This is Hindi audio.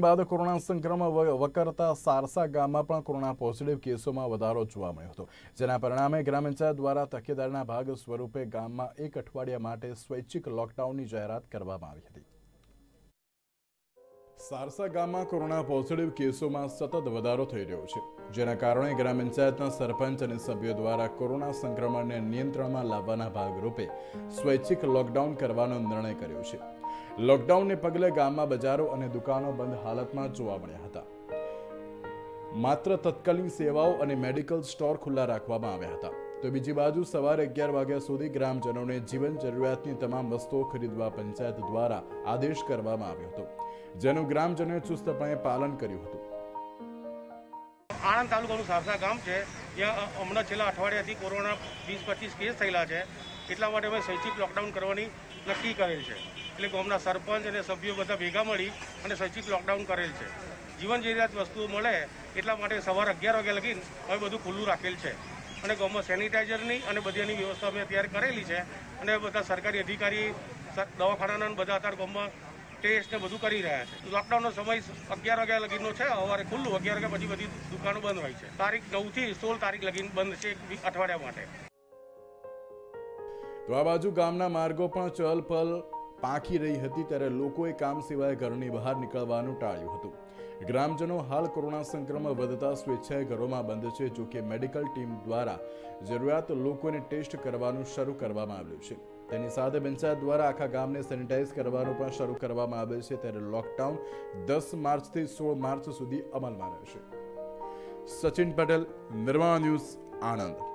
बाद कोरोना संक्रमण वकरता सारसा गाम में कोरोना पॉजिटिव केसों में वधारो जोवा मळ्यो हतो, जेना परिणामे ग्राम पंचायत द्वारा तकेदारीना भाग स्वरूपे गाम में एक अठवाडिया माटे स्वैच्छिक लॉकडाउन की जाहरात करवामां आवी हती। सारसा गाम में कोरोना पॉजिटिव केसों में सतत वधारो थई रह्यो छे, जेना कारणे ग्राम पंचायतना सरपंच अने सभ्यो द्वारा कोरोना संक्रमण ने नियंत्रण में लाववाना भागरूपे स्वैच्छिक लॉकडाउन करवानो निर्णय कर्यो छे। लॉकडाउन ने पगले गाम में बजारों और दुकानों बंद हालत में जोवा मळ्या हता। मात्र तत्कालीन सेवाओं और मेडिकल स्टोर खुला राखवामां आव्या हता। तो बीजी बाजु सवार 11 वाग्या सुधी ग्रामजनों ने जीवन जरूरियातनी तमाम वस्तुओं खरीदवा पंचायत द्वारा आदेश करवामां आव्यो हतो, जेनु ग्रामजनोए चुस्तपणे पालन कर्युं हतुं। आणंद तालुकानुं सारसा गाम छे, ज्यां हमणां छेल्ला अठवाडियाथी कोरोना 20-25 केस थयेला छे, એટલા માટે અમે સૈચ્છિક લોકડાઉન કરવાની નક્કી કરેલ છે। એટલે ગામના સરપંચ અને સભ્યો બધા ભેગા મળી અને સૈચ્છિક લોકડાઉન કરેલ છે। જીવન જરૂરિયાત વસ્તુઓ મળે એટલા માટે સવારે 11 વાગ્યા લગીન હવે બધું ખુલ્લું રાખેલ છે અને ગામમાં સેનિટાઇઝરની અને બધીની વ્યવસ્થા અમે અત્યારે કરેલી છે અને બધા સરકારી અધિકારી દવાખાનાના બધા અત્યારે ગામમાં ટેસ્ટ ને બધું કરી રહ્યા છે। લોકડાઉનનો સમય 11 વાગ્યા લગીનનો છે, સવારે ખુલ્લું 11 વાગ્યા પછી બધી દુકાનો બંધ હોય છે। તારીખ 9 થી 16 તારીખ લગીન બંધ છે એક અઠવાડિયા માટે। तो आ बाजु गामना मार्गो पण चहल पहल पाखी रही हती, त्यारे लोकोए काम सिवाय घरनी बहार निकळवानुं टाळ्युं हतुं। ग्रामजनों हाल कोरोना संक्रमण वधता स्वेच्छाए घरों में बंद है, जो कि मेडिकल टीम द्वारा जरूरियात लोकोने टेस्ट करवानुं शरू करवामां आव्युं छे। तेनी साथे पंचायत द्वारा आखा गामने सेनिटाइज करवानुं पण शरू करवामां आव्युं छे, त्यारे लॉकडाउन 10 मार्च थी 16 मार्च सुधी अमलमां रहेशे। सचिन पटेल, निर्माण न्यूज, आणंद।